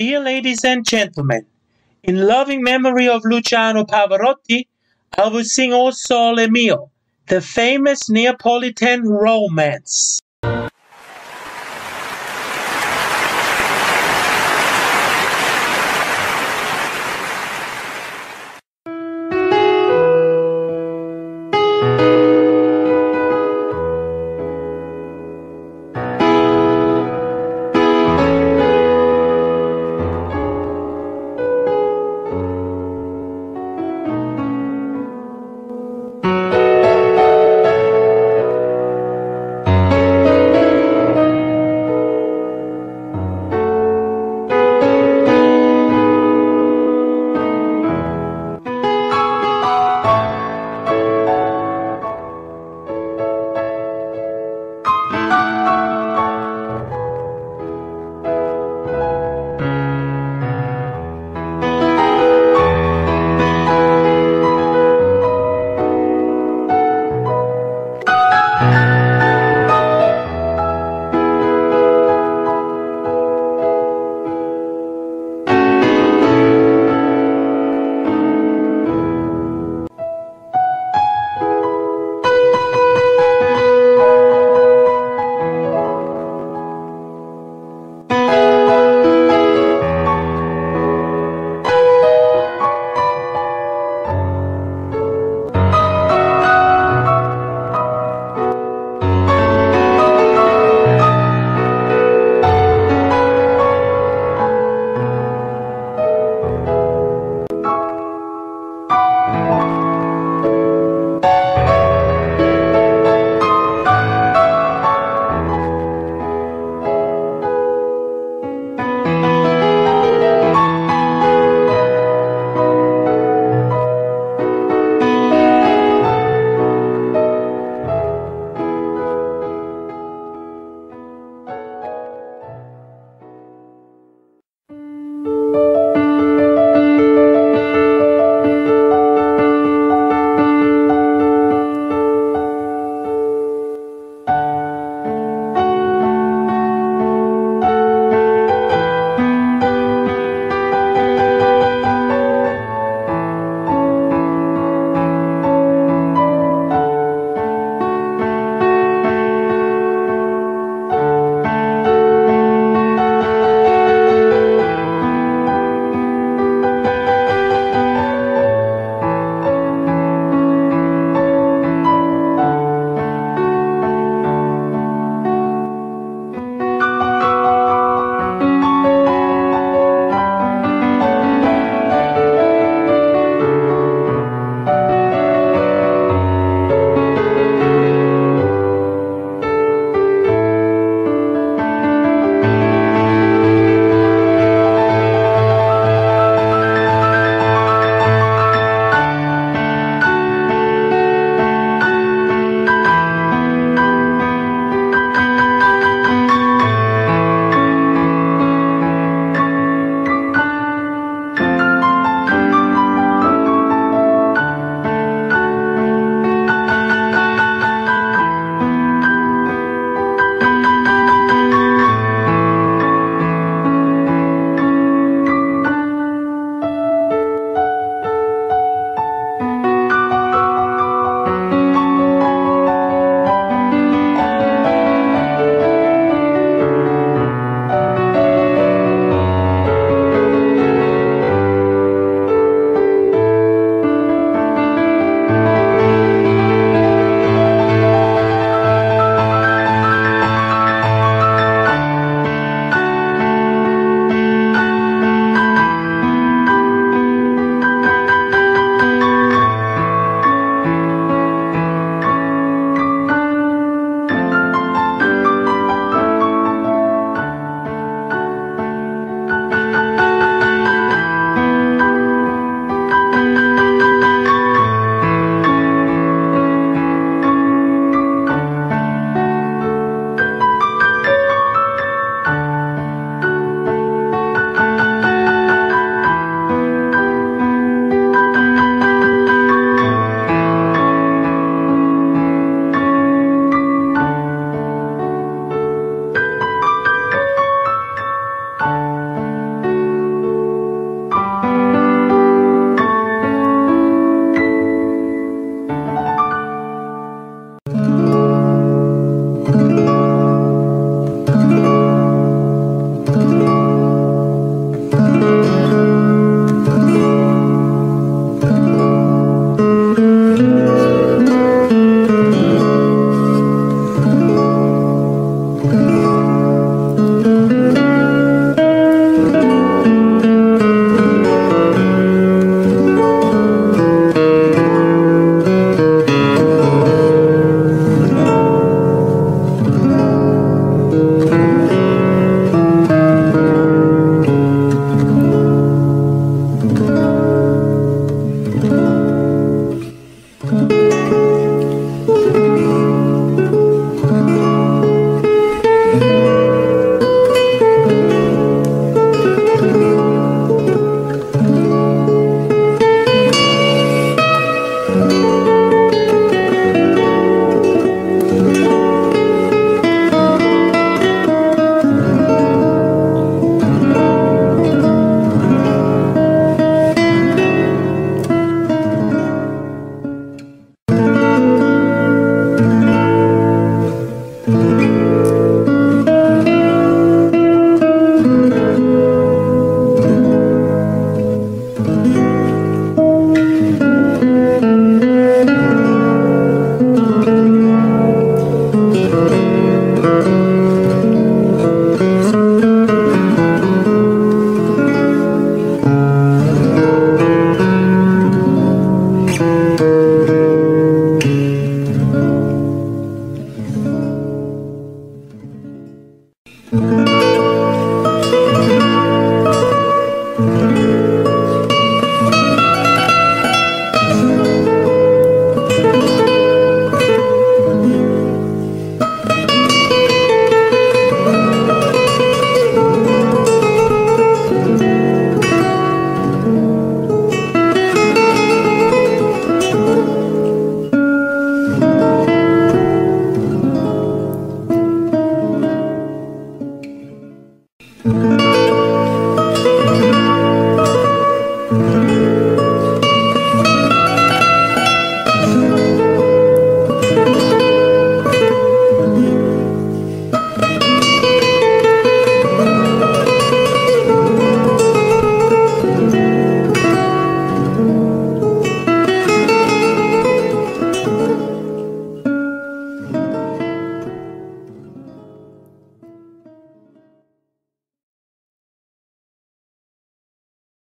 Dear ladies and gentlemen, in loving memory of Luciano Pavarotti, I will sing O Sole Mio, the famous Neapolitan romance.